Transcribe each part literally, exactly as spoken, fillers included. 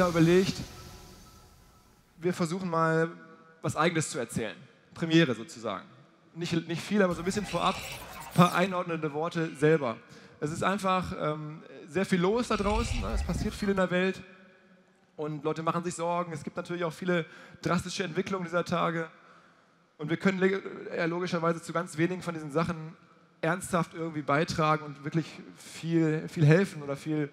Jahr überlegt, wir versuchen mal was Eigenes zu erzählen. Premiere sozusagen. Nicht, nicht viel, aber so ein bisschen vorab ein paar einordnende Worte selber. Es ist einfach ähm, sehr viel los da draußen, ne? Es passiert viel in der Welt und Leute machen sich Sorgen. Es gibt natürlich auch viele drastische Entwicklungen dieser Tage und wir können logischerweise zu ganz wenigen von diesen Sachen ernsthaft irgendwie beitragen und wirklich viel, viel helfen oder viel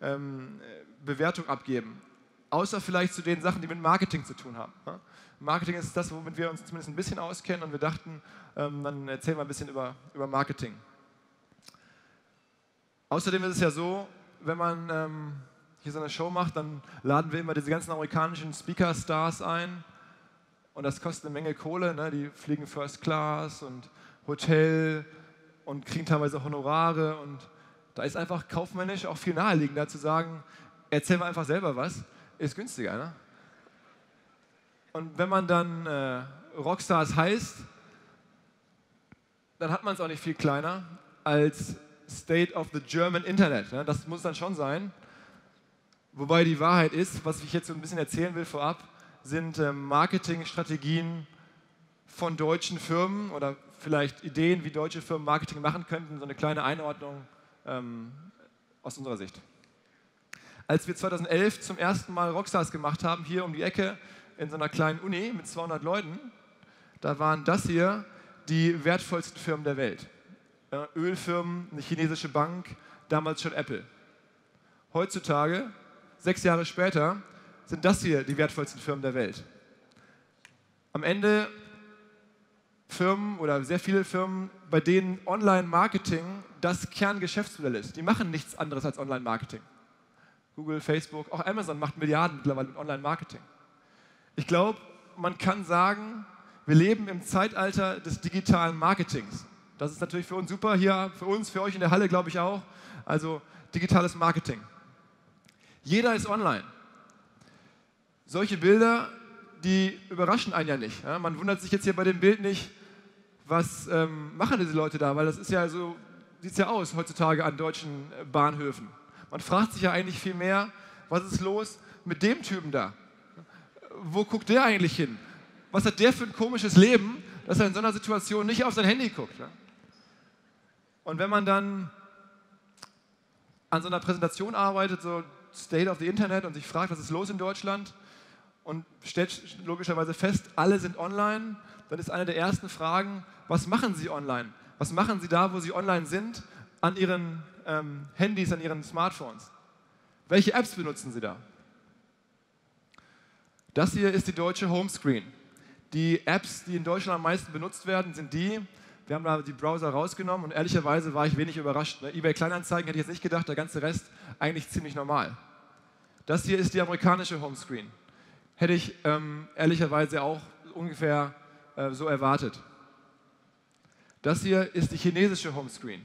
ähm, Bewertung abgeben. Außer vielleicht zu den Sachen, die mit Marketing zu tun haben. Ne? Marketing ist das, womit wir uns zumindest ein bisschen auskennen und wir dachten, ähm, dann erzählen wir ein bisschen über, über Marketing. Außerdem ist es ja so, wenn man ähm, hier so eine Show macht, dann laden wir immer diese ganzen amerikanischen Speaker-Stars ein und das kostet eine Menge Kohle, ne? Die fliegen First Class und Hotel und kriegen teilweise Honorare und da ist einfach kaufmännisch auch viel naheliegender zu sagen, erzählen wir einfach selber was, ist günstiger. Ne? Und wenn man dann äh, Rockstars heißt, dann hat man es auch nicht viel kleiner als State of the German Internet, ne? Das muss dann schon sein. Wobei die Wahrheit ist, was ich jetzt so ein bisschen erzählen will vorab, sind äh, Marketingstrategien von deutschen Firmen oder vielleicht Ideen, wie deutsche Firmen Marketing machen könnten, so eine kleine Einordnung ähm, aus unserer Sicht. Als wir zweitausendelf zum ersten Mal Rockstars gemacht haben, hier um die Ecke in so einer kleinen Uni mit zweihundert Leuten, da waren das hier die wertvollsten Firmen der Welt. Ölfirmen, eine chinesische Bank, damals schon Apple. Heutzutage, sechs Jahre später, sind das hier die wertvollsten Firmen der Welt. Am Ende Firmen oder sehr viele Firmen, bei denen Online-Marketing das Kerngeschäftsmodell ist. Die machen nichts anderes als Online-Marketing. Google, Facebook, auch Amazon macht Milliarden mittlerweile mit Online-Marketing. Ich glaube, man kann sagen, wir leben im Zeitalter des digitalen Marketings. Das ist natürlich für uns super hier, für uns, für euch in der Halle, glaube ich auch. Also digitales Marketing. Jeder ist online. Solche Bilder, die überraschen einen ja nicht. Ja, man wundert sich jetzt hier bei dem Bild nicht, was ähm, machen diese Leute da, weil das ist ja so, sieht es ja aus heutzutage an deutschen Bahnhöfen. Man fragt sich ja eigentlich viel mehr, was ist los mit dem Typen da? Wo guckt der eigentlich hin? Was hat der für ein komisches Leben, dass er in so einer Situation nicht auf sein Handy guckt? Ne? Und wenn man dann an so einer Präsentation arbeitet, so State of the Internet, und sich fragt, was ist los in Deutschland, und stellt logischerweise fest, alle sind online, dann ist eine der ersten Fragen, was machen sie online? Was machen sie da, wo sie online sind, an ihren ähm, Handys, an ihren Smartphones? Welche Apps benutzen sie da? Das hier ist die deutsche Homescreen. Die Apps, die in Deutschland am meisten benutzt werden, sind die, wir haben da die Browser rausgenommen und ehrlicherweise war ich wenig überrascht. Ne? eBay Kleinanzeigen hätte ich jetzt nicht gedacht, der ganze Rest eigentlich ziemlich normal. Das hier ist die amerikanische Homescreen. Hätte ich ähm, ehrlicherweise auch ungefähr äh, so erwartet. Das hier ist die chinesische Homescreen.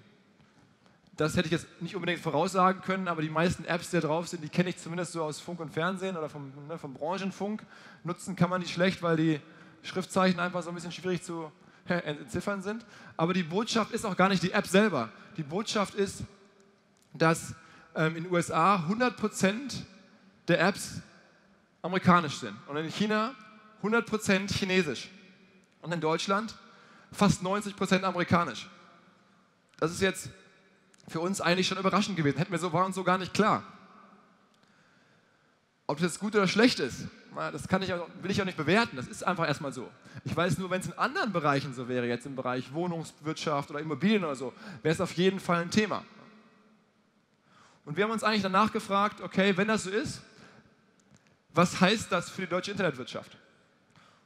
Das hätte ich jetzt nicht unbedingt voraussagen können, aber die meisten Apps, die da drauf sind, die kenne ich zumindest so aus Funk und Fernsehen oder vom, ne, vom Branchenfunk. Nutzen kann man die schlecht, weil die Schriftzeichen einfach so ein bisschen schwierig zu entziffern sind. Aber die Botschaft ist auch gar nicht die App selber. Die Botschaft ist, dass ähm, in den U S A hundert Prozent der Apps amerikanisch sind und in China hundert Prozent chinesisch und in Deutschland fast neunzig Prozent amerikanisch. Das ist jetzt für uns eigentlich schon überraschend gewesen. Hätten wir so, war uns so gar nicht klar. Ob das gut oder schlecht ist, das kann ich auch, will ich auch nicht bewerten, das ist einfach erstmal so. Ich weiß nur, wenn es in anderen Bereichen so wäre, jetzt im Bereich Wohnungswirtschaft oder Immobilien oder so, wäre es auf jeden Fall ein Thema. Und wir haben uns eigentlich danach gefragt, okay, wenn das so ist, was heißt das für die deutsche Internetwirtschaft?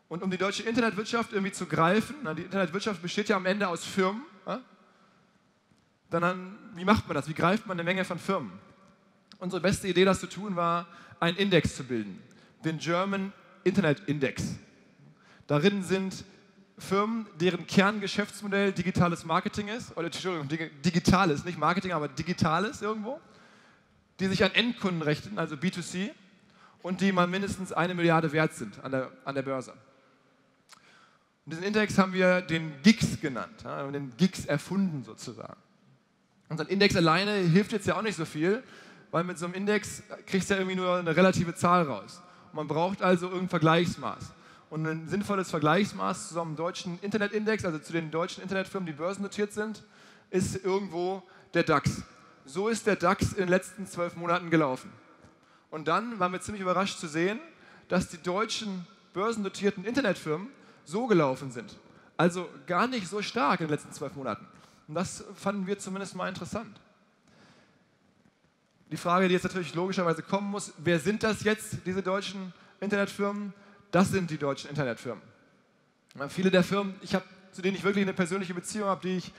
Und um die deutsche Internetwirtschaft irgendwie zu greifen, na, die Internetwirtschaft besteht ja am Ende aus Firmen, na, dann, wie macht man das, wie greift man eine Menge von Firmen? Unsere beste Idee, das zu tun, war, einen Index zu bilden, den German Internet Index. Darin sind Firmen, deren Kerngeschäftsmodell digitales Marketing ist, oder Entschuldigung, digitales, nicht Marketing, aber digitales irgendwo, die sich an Endkunden richten, also B zwei C, und die mal mindestens eine Milliarde wert sind an der, an der Börse. Und diesen Index haben wir den G I X genannt, ja, den G I X erfunden sozusagen. Und so ein Index alleine hilft jetzt ja auch nicht so viel, weil mit so einem Index kriegst du ja irgendwie nur eine relative Zahl raus. Man braucht also irgendein Vergleichsmaß. Und ein sinnvolles Vergleichsmaß zu einem deutschen Internetindex, also zu den deutschen Internetfirmen, die börsennotiert sind, ist irgendwo der DAX. So ist der DAX in den letzten zwölf Monaten gelaufen. Und dann waren wir ziemlich überrascht zu sehen, dass die deutschen börsennotierten Internetfirmen so gelaufen sind. Also gar nicht so stark in den letzten zwölf Monaten. Und das fanden wir zumindest mal interessant. Die Frage, die jetzt natürlich logischerweise kommen muss, wer sind das jetzt, diese deutschen Internetfirmen? Das sind die deutschen Internetfirmen. Viele der Firmen, ich habe, zu denen ich wirklich eine persönliche Beziehung habe, die ich,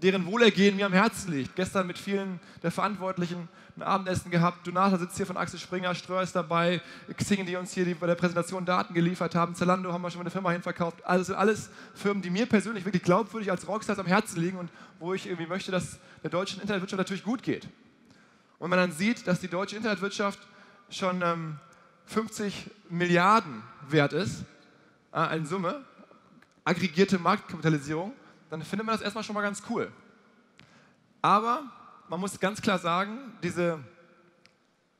deren Wohlergehen mir am Herzen liegt. Gestern mit vielen der Verantwortlichen ein Abendessen gehabt. Donata sitzt hier von Axel Springer, Ströer ist dabei, Xing, die uns hier die, bei der Präsentation Daten geliefert haben, Zalando haben wir schon mal eine Firma hinverkauft. Also alles Firmen, die mir persönlich wirklich glaubwürdig als Rockstars am Herzen liegen und wo ich irgendwie möchte, dass der deutschen Internetwirtschaft natürlich gut geht. Und wenn man dann sieht, dass die deutsche Internetwirtschaft schon ähm, fünfzig Milliarden wert ist, äh, in Summe, aggregierte Marktkapitalisierung, dann findet man das erstmal schon mal ganz cool. Aber man muss ganz klar sagen, diese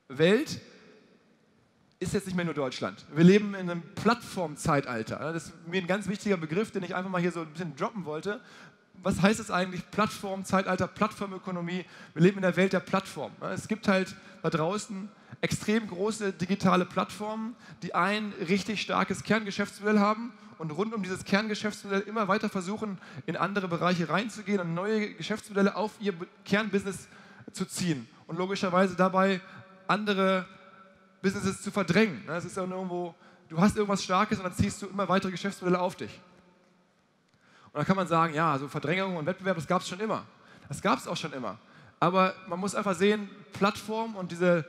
Welt ist jetzt nicht mehr nur Deutschland. Wir leben in einem Plattformzeitalter. Das ist mir ein ganz wichtiger Begriff, den ich einfach mal hier so ein bisschen droppen wollte. Was heißt es eigentlich, Plattformzeitalter, Plattformökonomie? Wir leben in der Welt der Plattform. Es gibt halt da draußen extrem große digitale Plattformen, die ein richtig starkes Kerngeschäftsmodell haben und rund um dieses Kerngeschäftsmodell immer weiter versuchen, in andere Bereiche reinzugehen und neue Geschäftsmodelle auf ihr Kernbusiness zu ziehen und logischerweise dabei andere Businesses zu verdrängen. Das ist ja irgendwo, du hast irgendwas Starkes und dann ziehst du immer weitere Geschäftsmodelle auf dich. Und da kann man sagen, ja, so Verdrängung und Wettbewerb, das gab es schon immer. Das gab es auch schon immer. Aber man muss einfach sehen, Plattformen und diese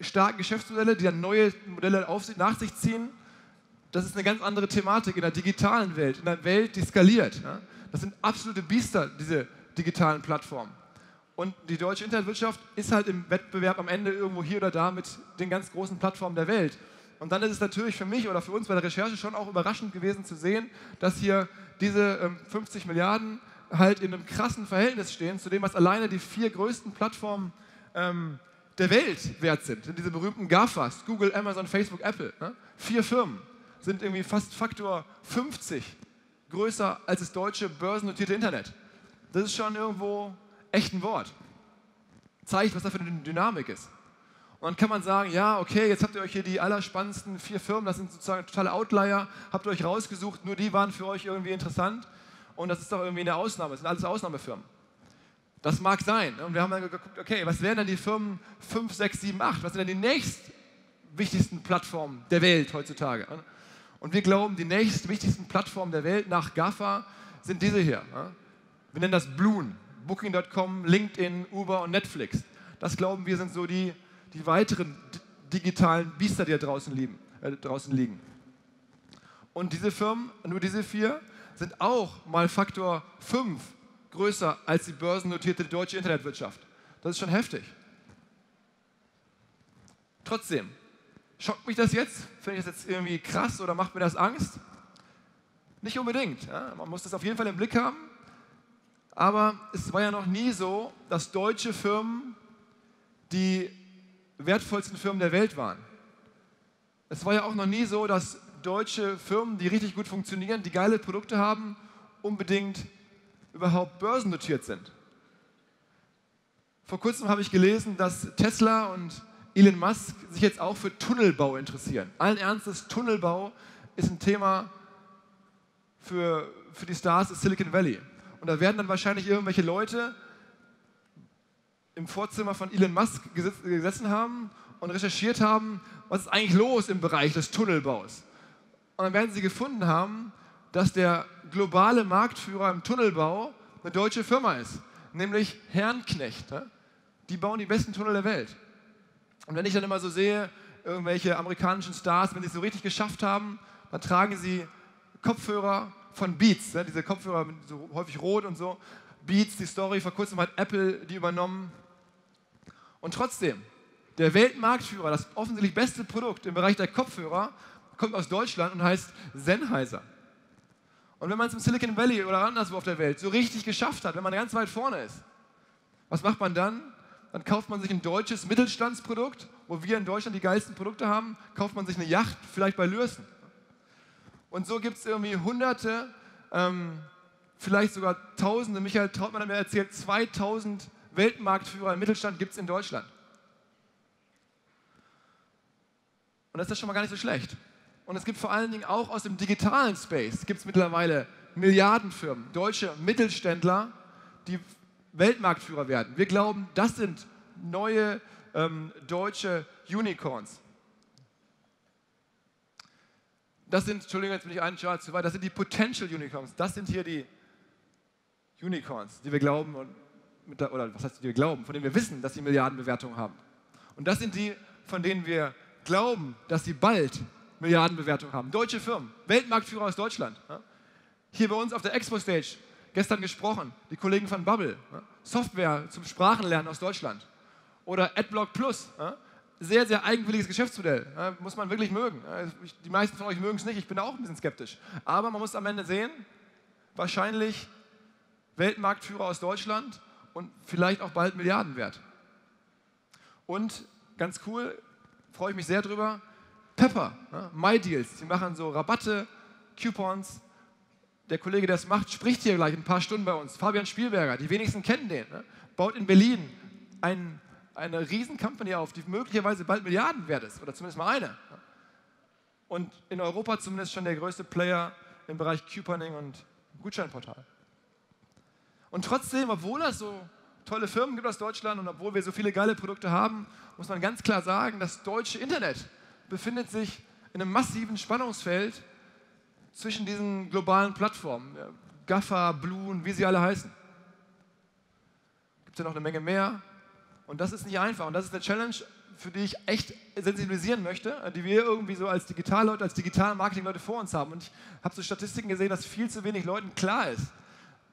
starken Geschäftsmodelle, die dann neue Modelle auf sich, nach sich ziehen, das ist eine ganz andere Thematik in der digitalen Welt, in der Welt, die skaliert. Ne? Das sind absolute Biester, diese digitalen Plattformen. Und die deutsche Internetwirtschaft ist halt im Wettbewerb am Ende irgendwo hier oder da mit den ganz großen Plattformen der Welt. Und dann ist es natürlich für mich oder für uns bei der Recherche schon auch überraschend gewesen zu sehen, dass hier diese fünfzig Milliarden halt in einem krassen Verhältnis stehen zu dem, was alleine die vier größten Plattformen ähm, der Welt wert sind. Diese berühmten GAFAs, Google, Amazon, Facebook, Apple. Ne? Vier Firmen sind irgendwie fast Faktor fünfzig größer als das deutsche börsennotierte Internet. Das ist schon irgendwo echt ein Wort. Zeigt, was da für eine Dynamik ist. Und dann kann man sagen, ja, okay, jetzt habt ihr euch hier die allerspannendsten vier Firmen, das sind sozusagen totale Outlier, habt ihr euch rausgesucht, nur die waren für euch irgendwie interessant und das ist doch irgendwie eine Ausnahme, das sind alles Ausnahmefirmen. Das mag sein. Und wir haben dann geguckt, okay, was wären denn die Firmen fünf, sechs, sieben, acht, was sind denn die nächstwichtigsten Plattformen der Welt heutzutage? Und wir glauben, die nächstwichtigsten Plattformen der Welt nach GAFA sind diese hier. Wir nennen das BLUEN, Booking Punkt com, LinkedIn, Uber und Netflix. Das glauben wir sind so die die weiteren digitalen Biester, die da draußen liegen, äh, draußen liegen. Und diese Firmen, nur diese vier, sind auch mal Faktor fünf größer als die börsennotierte deutsche Internetwirtschaft. Das ist schon heftig. Trotzdem, schockt mich das jetzt? Finde ich das jetzt irgendwie krass oder macht mir das Angst? Nicht unbedingt. Ja? Man muss das auf jeden Fall im Blick haben. Aber es war ja noch nie so, dass deutsche Firmen die wertvollsten Firmen der Welt waren. Es war ja auch noch nie so, dass deutsche Firmen, die richtig gut funktionieren, die geile Produkte haben, unbedingt überhaupt börsennotiert sind. Vor kurzem habe ich gelesen, dass Tesla und Elon Musk sich jetzt auch für Tunnelbau interessieren. Allen Ernstes, Tunnelbau ist ein Thema für, für die Stars des Silicon Valley. Und da werden dann wahrscheinlich irgendwelche Leute im Vorzimmer von Elon Musk gesessen haben und recherchiert haben, was ist eigentlich los im Bereich des Tunnelbaus. Und dann werden sie gefunden haben, dass der globale Marktführer im Tunnelbau eine deutsche Firma ist, nämlich Herrenknecht. Die bauen die besten Tunnel der Welt. Und wenn ich dann immer so sehe, irgendwelche amerikanischen Stars, wenn sie es so richtig geschafft haben, dann tragen sie Kopfhörer von Beats, diese Kopfhörer sind so häufig rot und so. Beats, die Story, vor kurzem hat Apple die übernommen. Und trotzdem, der Weltmarktführer, das offensichtlich beste Produkt im Bereich der Kopfhörer, kommt aus Deutschland und heißt Sennheiser. Und wenn man es im Silicon Valley oder anderswo auf der Welt so richtig geschafft hat, wenn man ganz weit vorne ist, was macht man dann? dann kauft man sich ein deutsches Mittelstandsprodukt, wo wir in Deutschland die geilsten Produkte haben, kauft man sich eine Yacht, vielleicht bei Lürsen. Und so gibt es irgendwie hunderte, ähm, vielleicht sogar tausende, Michael Trautmann hat mir erzählt, zweitausend Weltmarktführer im Mittelstand gibt es in Deutschland. Und das ist schon mal gar nicht so schlecht. Und es gibt vor allen Dingen auch aus dem digitalen Space, gibt es mittlerweile Milliardenfirmen, deutsche Mittelständler, die Weltmarktführer werden. Wir glauben, das sind neue ähm, deutsche Unicorns. Das sind, Entschuldigung, jetzt bin ich einen Chart zu weit, das sind die Potential Unicorns. Das sind hier die Unicorns, die wir glauben, und mit der, oder was heißt, die wir glauben, von denen wir wissen, dass sie Milliardenbewertungen haben. Und das sind die, von denen wir glauben, dass sie bald Milliardenbewertungen haben. Deutsche Firmen, Weltmarktführer aus Deutschland. Hier bei uns auf der Expo-Stage, gestern gesprochen, die Kollegen von Bubble, Software zum Sprachenlernen aus Deutschland. Oder AdBlock Plus, sehr, sehr eigenwilliges Geschäftsmodell, muss man wirklich mögen. Die meisten von euch mögen es nicht, ich bin auch ein bisschen skeptisch. Aber man muss am Ende sehen, wahrscheinlich Weltmarktführer aus Deutschland und vielleicht auch bald Milliardenwert. Und ganz cool, freue ich mich sehr drüber, Pepper, MyDeals, die machen so Rabatte, Coupons. Der Kollege, der es macht, spricht hier gleich in ein paar Stunden bei uns. Fabian Spielberger, die wenigsten kennen den, ne? Baut in Berlin ein, eine riesen Company auf, die möglicherweise bald Milliarden wert ist, oder zumindest mal eine. Und in Europa zumindest schon der größte Player im Bereich Couponing und Gutscheinportal. Und trotzdem, obwohl es so tolle Firmen gibt aus Deutschland und obwohl wir so viele geile Produkte haben, muss man ganz klar sagen, das deutsche Internet befindet sich in einem massiven Spannungsfeld zwischen diesen globalen Plattformen, GAFA, BLUEN, wie sie alle heißen. Gibt es ja noch eine Menge mehr. Und das ist nicht einfach. Und das ist eine Challenge, für die ich echt sensibilisieren möchte, die wir irgendwie so als Digitalleute, als digitale Marketingleute vor uns haben. Und ich habe so Statistiken gesehen, dass viel zu wenig Leuten klar ist,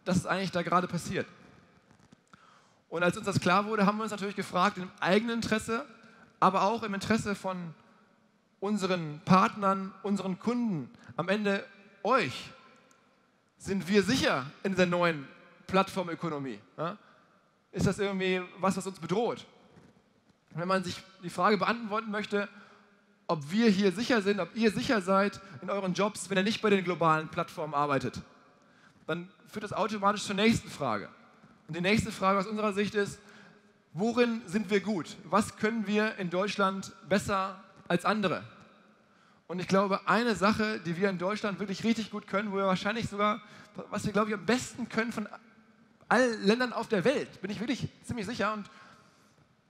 dass es eigentlich da gerade passiert. Und als uns das klar wurde, haben wir uns natürlich gefragt, im eigenen Interesse, aber auch im Interesse von unseren Partnern, unseren Kunden, am Ende euch, sind wir sicher in der neuen Plattformökonomie? Ja? Ist das irgendwie was, was uns bedroht? Wenn man sich die Frage beantworten möchte, ob wir hier sicher sind, ob ihr sicher seid in euren Jobs, wenn ihr nicht bei den globalen Plattformen arbeitet, dann führt das automatisch zur nächsten Frage. Und die nächste Frage aus unserer Sicht ist, worin sind wir gut? Was können wir in Deutschland besser als andere? Und ich glaube, eine Sache, die wir in Deutschland wirklich richtig gut können, wo wir wahrscheinlich sogar, was wir, glaube ich, am besten können von allen Ländern auf der Welt, bin ich wirklich ziemlich sicher, und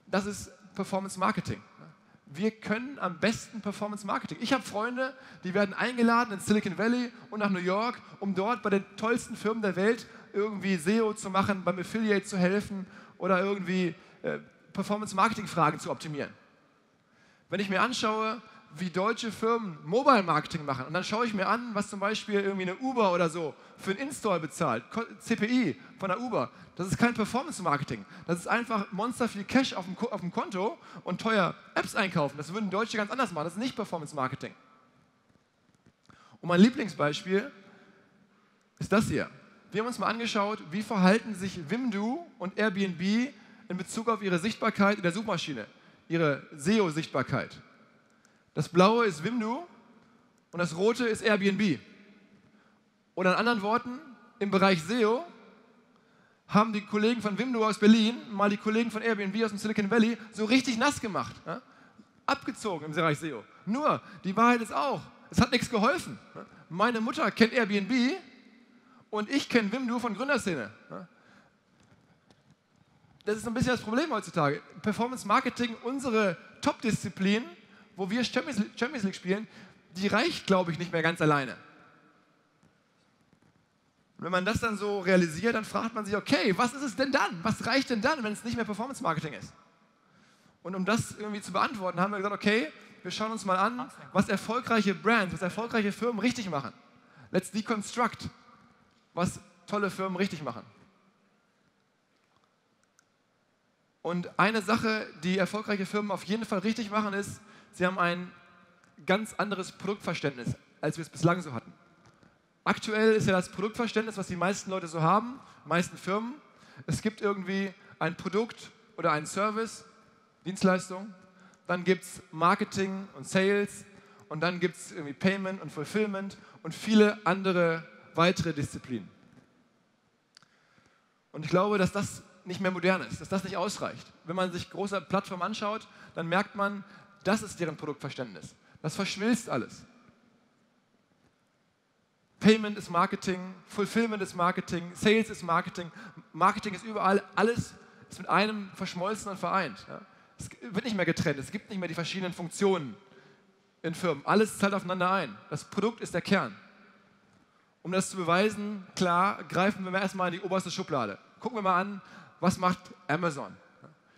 das ist Performance Marketing. Wir können am besten Performance Marketing. Ich habe Freunde, die werden eingeladen ins Silicon Valley und nach New York, um dort bei den tollsten Firmen der Welt irgendwie S E O zu machen, beim Affiliate zu helfen oder irgendwie äh, Performance Marketing Fragen zu optimieren. Wenn ich mir anschaue, wie deutsche Firmen Mobile-Marketing machen. Und dann schaue ich mir an, was zum Beispiel irgendwie eine Uber oder so für ein Install bezahlt. C P I von der Uber. Das ist kein Performance-Marketing. Das ist einfach monster viel Cash auf dem, auf dem Konto und teuer Apps einkaufen. Das würden Deutsche ganz anders machen. Das ist nicht Performance-Marketing. Und mein Lieblingsbeispiel ist das hier. Wir haben uns mal angeschaut, wie verhalten sich Wimdu und Airbnb in Bezug auf ihre Sichtbarkeit in der Suchmaschine, ihre S E O-Sichtbarkeit. Das Blaue ist Wimdu und das Rote ist Airbnb. Und in anderen Worten, im Bereich S E O haben die Kollegen von Wimdu aus Berlin mal die Kollegen von Airbnb aus dem Silicon Valley so richtig nass gemacht. Ja? Abgezogen im Bereich S E O. Nur, die Wahrheit ist auch, es hat nichts geholfen. Ja? Meine Mutter kennt Airbnb und ich kenne Wimdu von Gründerszene. Ja? Das ist ein bisschen das Problem heutzutage. Performance Marketing, unsere Top-Disziplin, wo wir Champions League spielen, die reicht, glaube ich, nicht mehr ganz alleine. Und wenn man das dann so realisiert, dann fragt man sich, okay, was ist es denn dann? Was reicht denn dann, wenn es nicht mehr Performance Marketing ist? Und um das irgendwie zu beantworten, haben wir gesagt, okay, wir schauen uns mal an, was erfolgreiche Brands, was erfolgreiche Firmen richtig machen. Let's deconstruct, was tolle Firmen richtig machen. Und eine Sache, die erfolgreiche Firmen auf jeden Fall richtig machen, ist, sie haben ein ganz anderes Produktverständnis, als wir es bislang so hatten. Aktuell ist ja das Produktverständnis, was die meisten Leute so haben, die meisten Firmen, es gibt irgendwie ein Produkt, oder einen Service, Dienstleistung, dann gibt es Marketing und Sales und dann gibt es irgendwie Payment und Fulfillment und viele andere weitere Disziplinen. Und ich glaube, dass das nicht mehr modern ist, dass das nicht ausreicht. Wenn man sich große Plattformen anschaut, dann merkt man, das ist deren Produktverständnis. Das verschmilzt alles. Payment ist Marketing, Fulfillment ist Marketing, Sales ist Marketing, Marketing ist überall, alles ist mit einem verschmolzen und vereint. Ja. Es wird nicht mehr getrennt, es gibt nicht mehr die verschiedenen Funktionen in Firmen. Alles zahlt aufeinander ein. Das Produkt ist der Kern. Um das zu beweisen, klar, greifen wir erstmal in die oberste Schublade. Gucken wir mal an, was macht Amazon?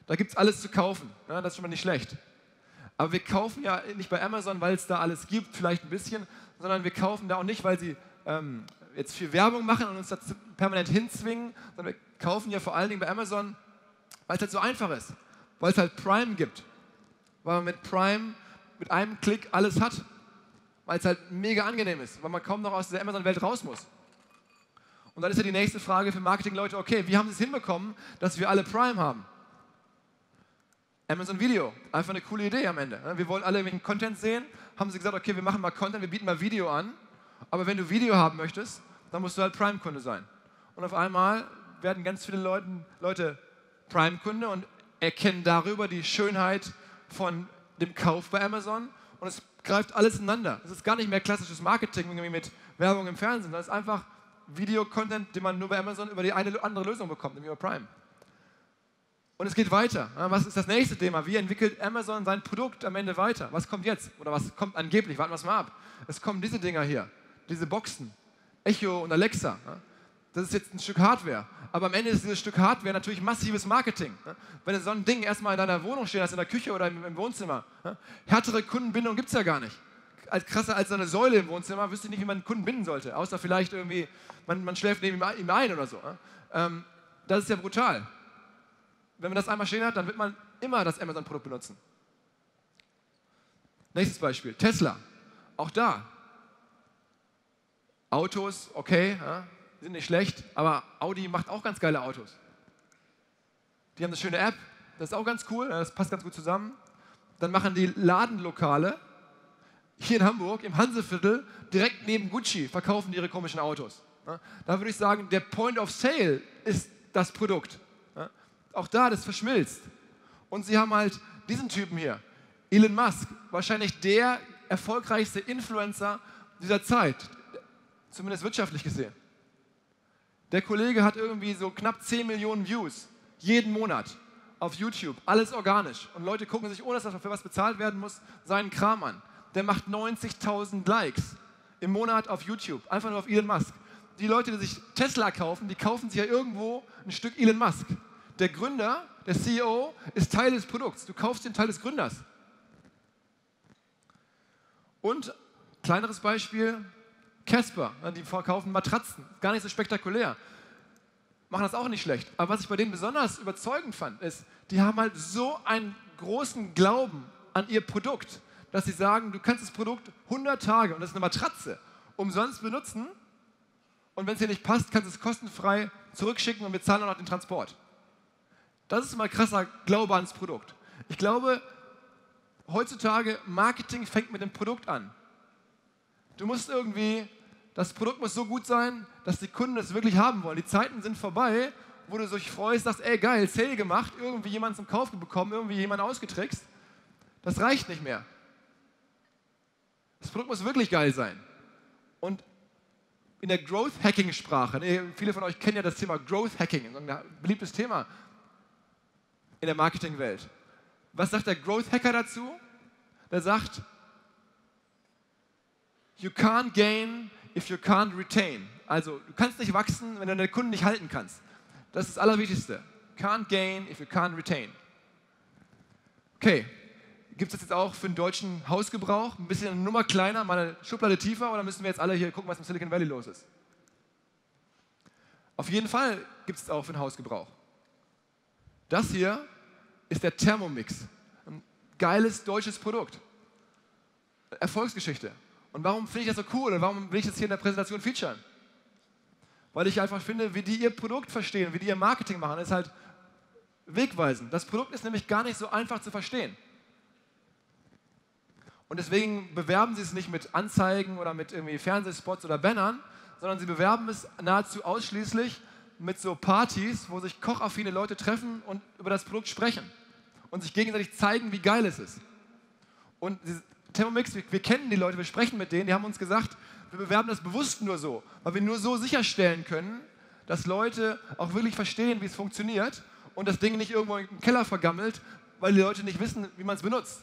Da gibt es alles zu kaufen, ja, das ist schon mal nicht schlecht. Aber wir kaufen ja nicht bei Amazon, weil es da alles gibt, vielleicht ein bisschen, sondern wir kaufen da auch nicht, weil sie ähm, jetzt viel Werbung machen und uns das permanent hinzwingen, sondern wir kaufen ja vor allen Dingen bei Amazon, weil es halt so einfach ist, weil es halt Prime gibt, weil man mit Prime mit einem Klick alles hat, weil es halt mega angenehm ist, weil man kaum noch aus der Amazon-Welt raus muss. Und dann ist ja die nächste Frage für Marketing-Leute, okay, wie haben sie es hinbekommen, dass wir alle Prime haben? Amazon Video, einfach eine coole Idee am Ende. Wir wollen alle irgendwelchen Content sehen, haben sie gesagt, okay, wir machen mal Content, wir bieten mal Video an, aber wenn du Video haben möchtest, dann musst du halt Prime-Kunde sein. Und auf einmal werden ganz viele Leute Prime-Kunde und erkennen darüber die Schönheit von dem Kauf bei Amazon und es greift alles ineinander. Es ist gar nicht mehr klassisches Marketing irgendwie mit Werbung im Fernsehen, sondern es ist einfach Video-Content, den man nur bei Amazon über die eine andere Lösung bekommt, nämlich über Prime. Und es geht weiter. Was ist das nächste Thema? Wie entwickelt Amazon sein Produkt am Ende weiter? Was kommt jetzt? Oder was kommt angeblich? Warten wir es mal ab. Es kommen diese Dinger hier, diese Boxen, Echo und Alexa. Das ist jetzt ein Stück Hardware. Aber am Ende ist dieses Stück Hardware natürlich massives Marketing. Wenn so ein Ding erstmal in deiner Wohnung steht, als in der Küche oder im Wohnzimmer, härtere Kundenbindung gibt es ja gar nicht. Als krasser als so eine Säule im Wohnzimmer wüsste ich nicht, wie man einen Kunden binden sollte. Außer vielleicht irgendwie, man, man schläft neben ihm ein oder so. Das ist ja brutal. Wenn man das einmal stehen hat, dann wird man immer das Amazon-Produkt benutzen. Nächstes Beispiel, Tesla. Auch da. Autos, okay, ja, sind nicht schlecht, aber Audi macht auch ganz geile Autos. Die haben eine schöne App, das ist auch ganz cool, das passt ganz gut zusammen. Dann machen die Ladenlokale hier in Hamburg, im Hanseviertel, direkt neben Gucci, verkaufen die ihre komischen Autos. Ja, da würde ich sagen, der Point of Sale ist das Produkt. Auch da, das verschmilzt. Und sie haben halt diesen Typen hier, Elon Musk, wahrscheinlich der erfolgreichste Influencer dieser Zeit, zumindest wirtschaftlich gesehen. Der Kollege hat irgendwie so knapp zehn Millionen Views jeden Monat auf YouTube, alles organisch. Und Leute gucken sich, ohne dass dafür was bezahlt werden muss, seinen Kram an. Der macht neunzigtausend Likes im Monat auf YouTube, einfach nur auf Elon Musk. Die Leute, die sich Tesla kaufen, die kaufen sich ja irgendwo ein Stück Elon Musk. Der Gründer, der C E O, ist Teil des Produkts. Du kaufst den Teil des Gründers. Und, kleineres Beispiel, Casper. Die verkaufen Matratzen. Gar nicht so spektakulär. Machen das auch nicht schlecht. Aber was ich bei denen besonders überzeugend fand, ist, die haben halt so einen großen Glauben an ihr Produkt, dass sie sagen, du kannst das Produkt hundert Tage, und das ist eine Matratze, umsonst benutzen. Und wenn es dir nicht passt, kannst du es kostenfrei zurückschicken und wir zahlen auch noch den Transport. Das ist mal krasser Glaube ans Produkt. Ich glaube, heutzutage, Marketing fängt mit dem Produkt an. Du musst irgendwie, das Produkt muss so gut sein, dass die Kunden es wirklich haben wollen. Die Zeiten sind vorbei, wo du dich freust, sagst, ey geil, Sale gemacht, irgendwie jemanden zum Kauf bekommen, irgendwie jemanden ausgetrickst. Das reicht nicht mehr. Das Produkt muss wirklich geil sein. Und in der Growth-Hacking-Sprache, viele von euch kennen ja das Thema Growth-Hacking, ein beliebtes Thema in der Marketingwelt. Was sagt der Growth Hacker dazu? Der sagt, you can't gain if you can't retain. Also du kannst nicht wachsen, wenn du deine Kunden nicht halten kannst. Das ist das Allerwichtigste. Can't gain if you can't retain. Okay, gibt es das jetzt auch für den deutschen Hausgebrauch? Ein bisschen eine Nummer kleiner, mal eine Schublade tiefer, oder müssen wir jetzt alle hier gucken, was im Silicon Valley los ist? Auf jeden Fall gibt es auch für den Hausgebrauch. Das hier ist der Thermomix, ein geiles deutsches Produkt, Erfolgsgeschichte. Und warum finde ich das so cool und warum will ich das hier in der Präsentation featuren? Weil ich einfach finde, wie die ihr Produkt verstehen, wie die ihr Marketing machen, ist halt wegweisend. Das Produkt ist nämlich gar nicht so einfach zu verstehen. Und deswegen bewerben sie es nicht mit Anzeigen oder mit irgendwie Fernsehspots oder Bannern, sondern sie bewerben es nahezu ausschließlich mit so Partys, wo sich kochaffine Leute treffen und über das Produkt sprechen und sich gegenseitig zeigen, wie geil es ist. Und Thermomix, wir, wir kennen die Leute, wir sprechen mit denen, die haben uns gesagt, wir bewerben das bewusst nur so, weil wir nur so sicherstellen können, dass Leute auch wirklich verstehen, wie es funktioniert und das Ding nicht irgendwo im Keller vergammelt, weil die Leute nicht wissen, wie man es benutzt.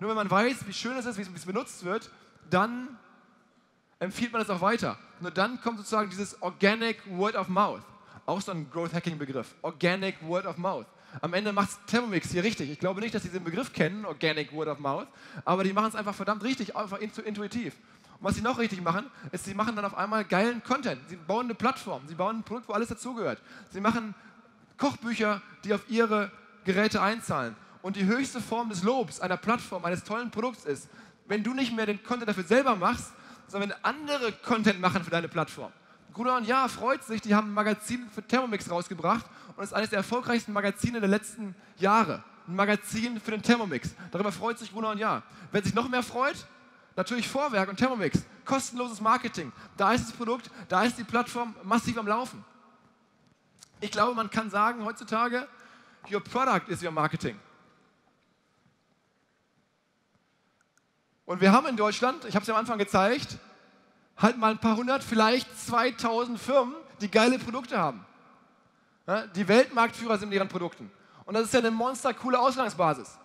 Nur wenn man weiß, wie schön es ist, wie es benutzt wird, dann empfiehlt man es auch weiter. Nur dann kommt sozusagen dieses Organic Word of Mouth. Auch so ein Growth-Hacking-Begriff. Organic Word of Mouth. Am Ende macht es Thermomix hier richtig. Ich glaube nicht, dass sie diesen Begriff kennen, Organic Word of Mouth, aber die machen es einfach verdammt richtig, einfach intuitiv. Und was sie noch richtig machen, ist, sie machen dann auf einmal geilen Content. Sie bauen eine Plattform, sie bauen ein Produkt, wo alles dazugehört. Sie machen Kochbücher, die auf ihre Geräte einzahlen. Und die höchste Form des Lobs einer Plattform, eines tollen Produkts ist, wenn du nicht mehr den Content dafür selber machst, sondern wenn andere Content machen für deine Plattform. Gruner und Jahr freut sich, die haben ein Magazin für Thermomix rausgebracht und ist eines der erfolgreichsten Magazine der letzten Jahre. Ein Magazin für den Thermomix. Darüber freut sich Gruner und Jahr. Wer sich noch mehr freut? Natürlich Vorwerk und Thermomix. Kostenloses Marketing. Da ist das Produkt, da ist die Plattform massiv am Laufen. Ich glaube, man kann sagen heutzutage, your product is your marketing. Und wir haben in Deutschland, ich habe es ja am Anfang gezeigt, halt mal ein paar hundert, vielleicht zweitausend Firmen, die geile Produkte haben. Die Weltmarktführer sind in ihren Produkten. Und das ist ja eine monstercoole Ausgangsbasis.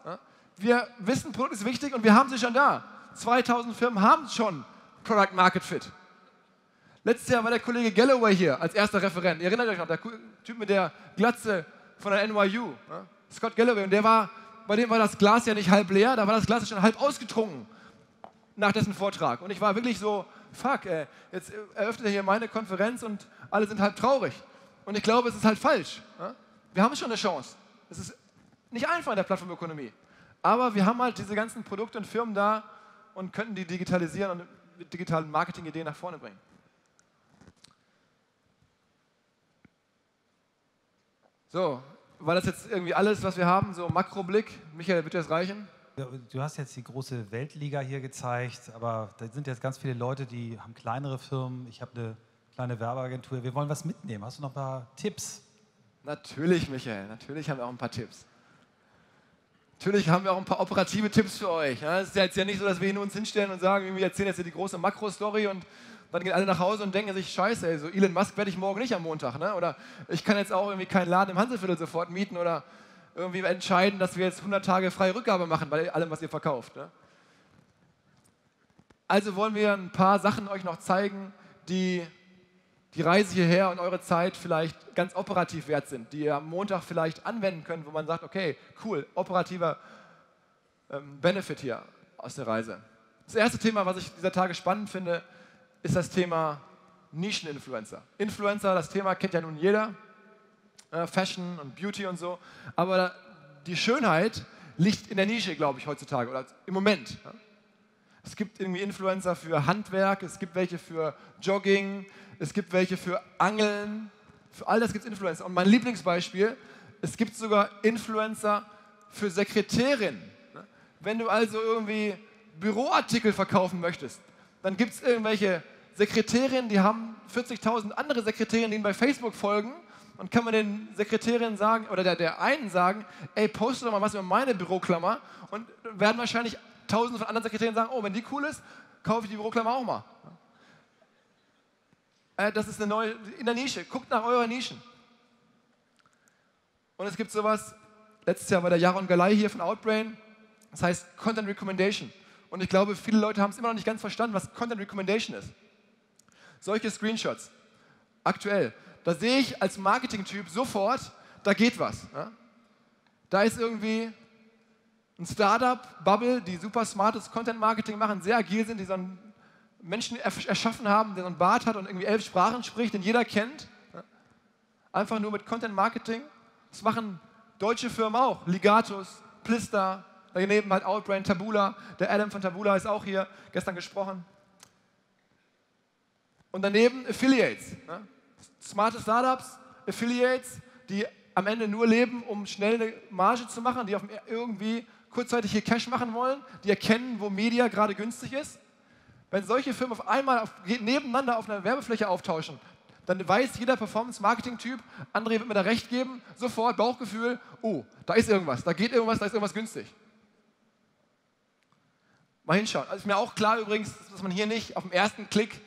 Wir wissen, Produkt ist wichtig und wir haben sie schon da. zweitausend Firmen haben schon Product Market Fit. Letztes Jahr war der Kollege Galloway hier als erster Referent. Ihr erinnert euch noch, der Typ mit der Glatze von der N Y U, Scott Galloway. Und der war, bei dem war das Glas ja nicht halb leer, da war das Glas schon halb ausgetrunken nach dessen Vortrag. Und ich war wirklich so, fuck, ey, jetzt eröffnet er hier meine Konferenz und alle sind halb traurig. Und ich glaube, es ist halt falsch. Wir haben schon eine Chance. Es ist nicht einfach in der Plattformökonomie. Aber wir haben halt diese ganzen Produkte und Firmen da und könnten die digitalisieren und mit digitalen Marketing-Ideen nach vorne bringen. So, war das jetzt irgendwie alles, was wir haben? So Makroblick. Michael, wird dir das reichen? Du hast jetzt die große Weltliga hier gezeigt, aber da sind jetzt ganz viele Leute, die haben kleinere Firmen. Ich habe eine kleine Werbeagentur. Wir wollen was mitnehmen. Hast du noch ein paar Tipps? Natürlich, Michael. Natürlich haben wir auch ein paar Tipps. Natürlich haben wir auch ein paar operative Tipps für euch. Es ist ja jetzt ja nicht so, dass wir uns hinstellen und sagen, wir erzählen jetzt hier die große Makro-Story und dann gehen alle nach Hause und denken sich, scheiße, ey, so Elon Musk werde ich morgen nicht am Montag. Ne? Oder ich kann jetzt auch irgendwie keinen Laden im Hanseviertel sofort mieten oder irgendwie entscheiden, dass wir jetzt hundert Tage freie Rückgabe machen bei allem, was ihr verkauft. Ne? Also wollen wir ein paar Sachen euch noch zeigen, die die Reise hierher und eure Zeit vielleicht ganz operativ wert sind, die ihr am Montag vielleicht anwenden könnt, wo man sagt, okay, cool, operativer ähm, Benefit hier aus der Reise. Das erste Thema, was ich dieser Tage spannend finde, ist das Thema Nischeninfluencer. Influencer, das Thema kennt ja nun jeder. Fashion und Beauty und so, aber die Schönheit liegt in der Nische, glaube ich, heutzutage oder im Moment. Es gibt irgendwie Influencer für Handwerk, es gibt welche für Jogging, es gibt welche für Angeln, für all das gibt es Influencer. Und mein Lieblingsbeispiel, es gibt sogar Influencer für Sekretärinnen. Wenn du also irgendwie Büroartikel verkaufen möchtest, dann gibt es irgendwelche Sekretärinnen, die haben vierzigtausend andere Sekretärinnen, die ihnen bei Facebook folgen. Und kann man den Sekretärinnen sagen, oder der, der einen sagen, ey, poste doch mal was über meine Büroklammer, und werden wahrscheinlich tausende von anderen Sekretärinnen sagen, oh, wenn die cool ist, kaufe ich die Büroklammer auch mal. Äh, das ist eine neue, in der Nische, guckt nach eurer Nischen. Und es gibt sowas, letztes Jahr war der Jaron Galay hier von Outbrain, das heißt Content Recommendation. Und ich glaube, viele Leute haben es immer noch nicht ganz verstanden, was Content Recommendation ist. Solche Screenshots, aktuell. Da sehe ich als Marketing-Typ sofort, da geht was. Ne? Da ist irgendwie ein Startup, Bubble, die super smartes Content-Marketing machen, sehr agil sind, die so einen Menschen erschaffen haben, der so einen Bart hat und irgendwie elf Sprachen spricht, den jeder kennt. Ne? Einfach nur mit Content-Marketing. Das machen deutsche Firmen auch. Ligatus, Plista, daneben halt Outbrain, Taboola. Der Adam von Taboola ist auch hier, gestern gesprochen. Und daneben Affiliates. Ne? Smarte Startups, Affiliates, die am Ende nur leben, um schnell eine Marge zu machen, die auf irgendwie kurzzeitig hier Cash machen wollen, die erkennen, wo Media gerade günstig ist. Wenn solche Firmen auf einmal auf, nebeneinander auf einer Werbefläche auftauschen, dann weiß jeder Performance-Marketing-Typ, André wird mir da recht geben, sofort Bauchgefühl, oh, da ist irgendwas, da geht irgendwas, da ist irgendwas günstig. Mal hinschauen. Also ist mir auch klar übrigens, dass man hier nicht auf den ersten Klick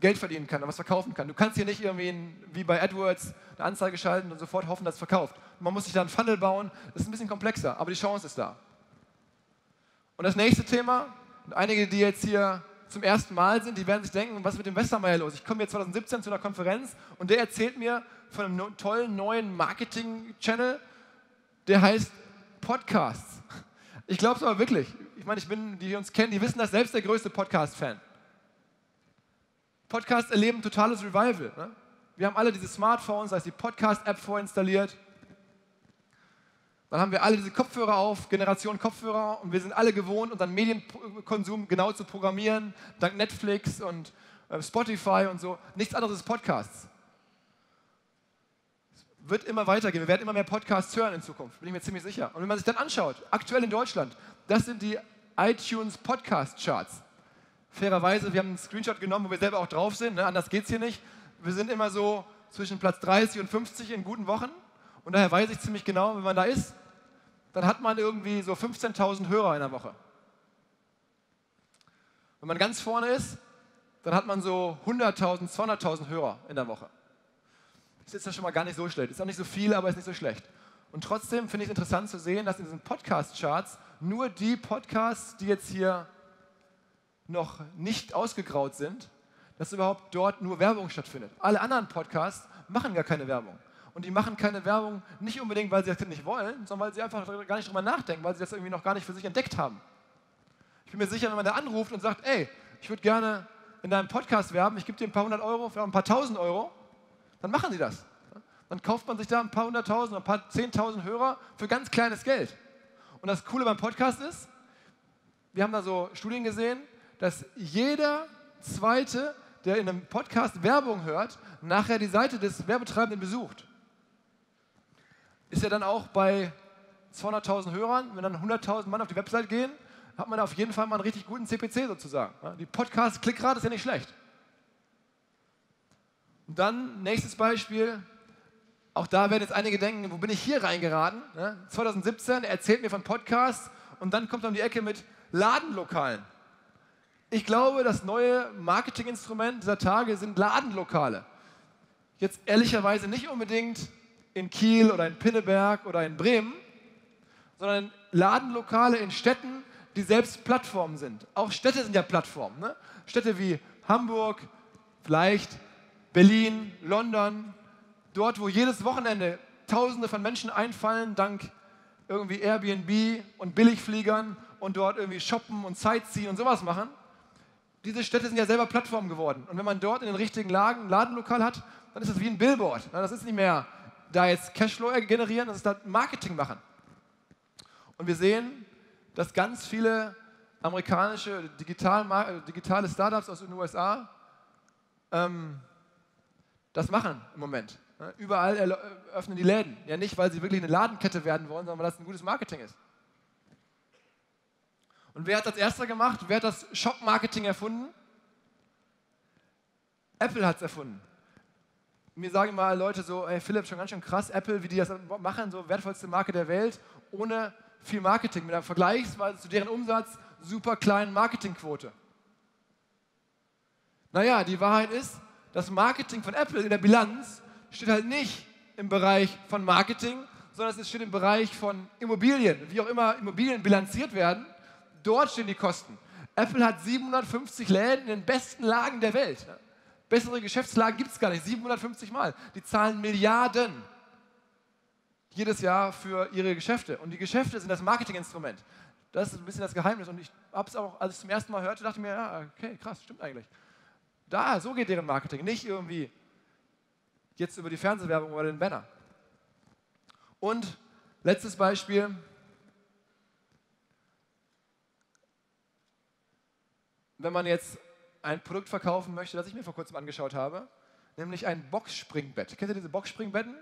Geld verdienen kann, was verkaufen kann. Du kannst hier nicht irgendwie in, wie bei AdWords eine Anzeige schalten und sofort hoffen, dass es verkauft. Man muss sich da einen Funnel bauen. Das ist ein bisschen komplexer, aber die Chance ist da. Und das nächste Thema, und einige, die jetzt hier zum ersten Mal sind, die werden sich denken, was ist mit dem Westermeier los? Ich komme jetzt zwanzig siebzehn zu einer Konferenz und der erzählt mir von einem tollen neuen Marketing-Channel, der heißt Podcasts. Ich glaube es aber wirklich. Ich meine, ich bin, die uns kennen, die wissen das, selbst der größte Podcast-Fan. Podcasts erleben totales Revival. Ne? Wir haben alle diese Smartphones, da ist die Podcast-App vorinstalliert. Dann haben wir alle diese Kopfhörer auf, Generation Kopfhörer, und wir sind alle gewohnt, unseren Medienkonsum genau zu programmieren, dank Netflix und äh, Spotify und so. Nichts anderes ist Podcasts. Es wird immer weitergehen, wir werden immer mehr Podcasts hören in Zukunft, bin ich mir ziemlich sicher. Und wenn man sich dann anschaut, aktuell in Deutschland, das sind die iTunes Podcast Charts. Fairerweise, wir haben einen Screenshot genommen, wo wir selber auch drauf sind, ne? Anders geht es hier nicht. Wir sind immer so zwischen Platz dreißig und fünfzig in guten Wochen und daher weiß ich ziemlich genau, wenn man da ist, dann hat man irgendwie so fünfzehntausend Hörer in der Woche. Wenn man ganz vorne ist, dann hat man so hunderttausend, zweihunderttausend Hörer in der Woche. Das ist ja schon mal gar nicht so schlecht. Ist auch nicht so viel, aber ist nicht so schlecht. Und trotzdem finde ich es interessant zu sehen, dass in diesen Podcast-Charts nur die Podcasts, die jetzt hier noch nicht ausgegraut sind, dass überhaupt dort nur Werbung stattfindet. Alle anderen Podcasts machen gar keine Werbung. Und die machen keine Werbung nicht unbedingt, weil sie das nicht wollen, sondern weil sie einfach gar nicht drüber nachdenken, weil sie das irgendwie noch gar nicht für sich entdeckt haben. Ich bin mir sicher, wenn man da anruft und sagt, ey, ich würde gerne in deinem Podcast werben, ich gebe dir ein paar hundert Euro, vielleicht ein paar tausend Euro, dann machen sie das. Dann kauft man sich da ein paar hunderttausend, ein paar zehntausend Hörer für ganz kleines Geld. Und das Coole beim Podcast ist, wir haben da so Studien gesehen, dass jeder Zweite, der in einem Podcast Werbung hört, nachher die Seite des Werbetreibenden besucht. Ist ja dann auch bei zweihunderttausend Hörern, wenn dann hunderttausend Mann auf die Website gehen, hat man da auf jeden Fall mal einen richtig guten C P C sozusagen. Die Podcast-Klickrate ist ja nicht schlecht. Und dann, nächstes Beispiel, auch da werden jetzt einige denken, wo bin ich hier reingeraten? zwanzig siebzehn, er erzählt mir von Podcasts und dann kommt er um die Ecke mit Ladenlokalen. Ich glaube, das neue Marketinginstrument dieser Tage sind Ladenlokale. Jetzt ehrlicherweise nicht unbedingt in Kiel oder in Pinneberg oder in Bremen, sondern Ladenlokale in Städten, die selbst Plattformen sind. Auch Städte sind ja Plattformen. Ne? Städte wie Hamburg, vielleicht Berlin, London, dort, wo jedes Wochenende Tausende von Menschen einfallen, dank irgendwie Airbnb und Billigfliegern und dort irgendwie shoppen und Sightseeing und sowas machen. Diese Städte sind ja selber Plattformen geworden. Und wenn man dort in den richtigen Lagen ein Ladenlokal hat, dann ist das wie ein Billboard. Das ist nicht mehr da jetzt Cashflow generieren, das ist da Marketing machen. Und wir sehen, dass ganz viele amerikanische digital, digitale Startups aus den U S A ähm, das machen im Moment. Überall öffnen die Läden. Ja nicht, weil sie wirklich eine Ladenkette werden wollen, sondern weil das ein gutes Marketing ist. Und wer hat das als Erster gemacht? Wer hat das Shop-Marketing erfunden? Apple hat es erfunden. Mir sagen mal Leute so, ey Philipp, schon ganz schön krass, Apple, wie die das machen, so wertvollste Marke der Welt, ohne viel Marketing, mit einem vergleichsweise zu deren Umsatz super kleinen Marketingquote. Naja, die Wahrheit ist, das Marketing von Apple in der Bilanz steht halt nicht im Bereich von Marketing, sondern es steht im Bereich von Immobilien, wie auch immer Immobilien bilanziert werden. Dort stehen die Kosten. Apple hat siebenhundertfünfzig Läden in den besten Lagen der Welt. Bessere Geschäftslagen gibt es gar nicht, siebenhundertfünfzig Mal. Die zahlen Milliarden jedes Jahr für ihre Geschäfte. Und die Geschäfte sind das Marketinginstrument. Das ist ein bisschen das Geheimnis. Und ich habe es auch, als ich zum ersten Mal hörte, dachte ich mir, ja, okay, krass, stimmt eigentlich. Da, so geht deren Marketing. Nicht irgendwie jetzt über die Fernsehwerbung oder den Banner. Und letztes Beispiel. Wenn man jetzt ein Produkt verkaufen möchte, das ich mir vor kurzem angeschaut habe, nämlich ein Boxspringbett. Kennt ihr diese Boxspringbetten?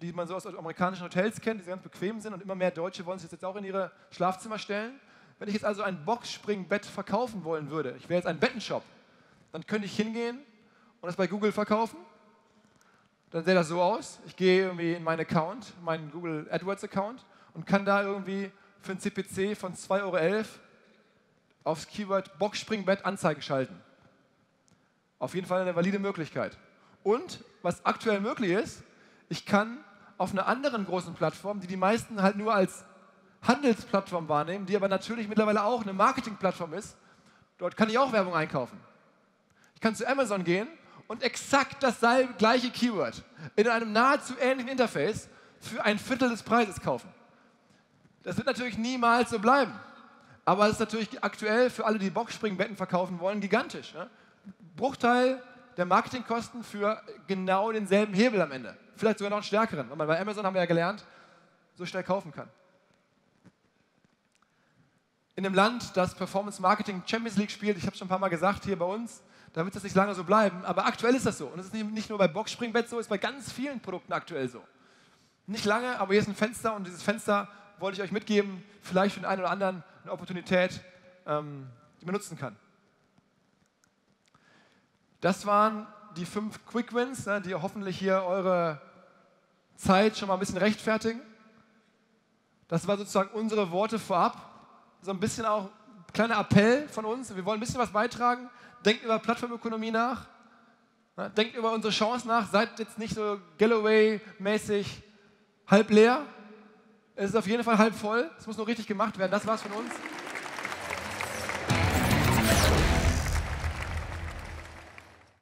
die man so aus amerikanischen Hotels kennt, die ganz bequem sind, und immer mehr Deutsche wollen sich jetzt auch in ihre Schlafzimmer stellen. Wenn ich jetzt also ein Boxspringbett verkaufen wollen würde, ich wäre jetzt ein Bettenshop, dann könnte ich hingehen und das bei Google verkaufen. Dann sähe das so aus, ich gehe irgendwie in meinen Account, meinen Google AdWords Account, und kann da irgendwie für ein C P C von zwei Euro elf aufs Keyword Boxspringbett Anzeige schalten. Auf jeden Fall eine valide Möglichkeit. Und was aktuell möglich ist, ich kann auf einer anderen großen Plattform, die die meisten halt nur als Handelsplattform wahrnehmen, die aber natürlich mittlerweile auch eine Marketingplattform ist, dort kann ich auch Werbung einkaufen. Ich kann zu Amazon gehen und exakt das gleiche Keyword in einem nahezu ähnlichen Interface für ein Viertel des Preises kaufen. Das wird natürlich niemals so bleiben. Aber es ist natürlich aktuell für alle, die Boxspringbetten verkaufen wollen, gigantisch. Ne? Bruchteil der Marketingkosten für genau denselben Hebel am Ende. Vielleicht sogar noch einen stärkeren. Weil bei Amazon haben wir ja gelernt, so schnell kaufen kann. In einem Land, das Performance Marketing Champions League spielt, ich habe es schon ein paar Mal gesagt, hier bei uns, da wird das nicht lange so bleiben, aber aktuell ist das so. Und es ist nicht nur bei Boxspringbett so, es ist bei ganz vielen Produkten aktuell so. Nicht lange, aber hier ist ein Fenster, und dieses Fenster wollte ich euch mitgeben, vielleicht für den einen oder anderen eine Opportunität, ähm, die man nutzen kann. Das waren die fünf Quick Wins, ne, die hoffentlich hier eure Zeit schon mal ein bisschen rechtfertigen. Das war sozusagen unsere Worte vorab. So ein bisschen auch ein kleiner Appell von uns. Wir wollen ein bisschen was beitragen. Denkt über Plattformökonomie nach. Ne, denkt über unsere Chancen nach. Seid jetzt nicht so Galloway-mäßig halb leer. Es ist auf jeden Fall halb voll. Es muss nur richtig gemacht werden. Das war's von uns.